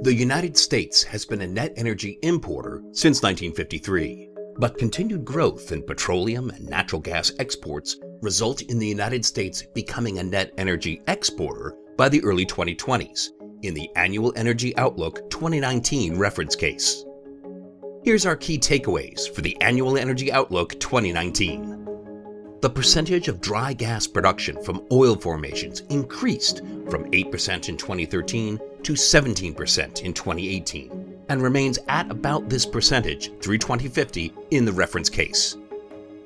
The United States has been a net energy importer since 1953, but continued growth in petroleum and natural gas exports result in the United States becoming a net energy exporter by the early 2020s in the Annual Energy Outlook 2019 reference case. Here's our key takeaways for the Annual Energy Outlook 2019. The percentage of dry gas production from oil formations increased from 8% in 2013 to 17% in 2018, and remains at about this percentage through 2050 in the reference case.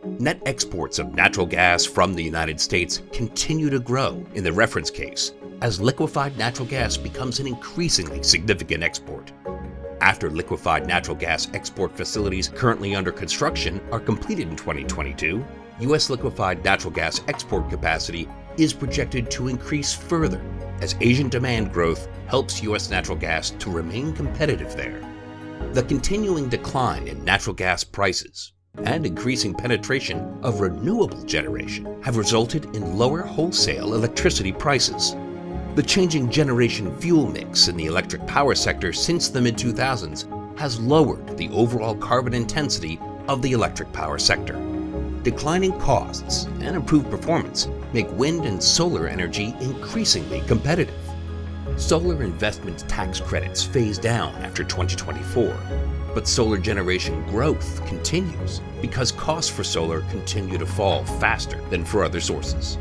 Net exports of natural gas from the United States continue to grow in the reference case as liquefied natural gas becomes an increasingly significant export. After liquefied natural gas export facilities currently under construction are completed in 2022, U.S. liquefied natural gas export capacity is projected to increase further as Asian demand growth helps U.S. natural gas to remain competitive there. The continuing decline in natural gas prices and increasing penetration of renewable generation have resulted in lower wholesale electricity prices. The changing generation fuel mix in the electric power sector since the mid-2000s has lowered the overall carbon intensity of the electric power sector. Declining costs and improved performance make wind and solar energy increasingly competitive. Solar investment tax credits phase down after 2024, but solar generation growth continues because costs for solar continue to fall faster than for other sources.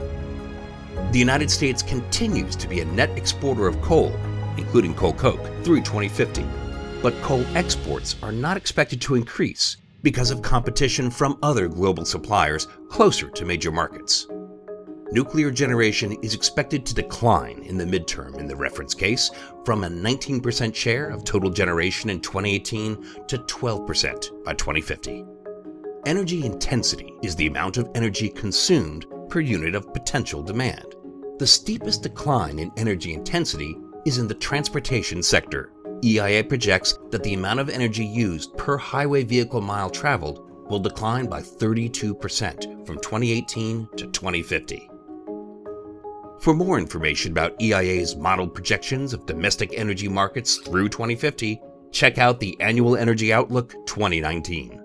The United States continues to be a net exporter of coal, including coal coke, through 2050, but coal exports are not expected to increase because of competition from other global suppliers closer to major markets. Nuclear generation is expected to decline in the midterm in the reference case from a 19% share of total generation in 2018 to 12% by 2050. Energy intensity is the amount of energy consumed per unit of potential demand. The steepest decline in energy intensity is in the transportation sector. EIA projects that the amount of energy used per highway vehicle mile traveled will decline by 32% from 2018 to 2050. For more information about EIA's model projections of domestic energy markets through 2050, check out the Annual Energy Outlook 2019.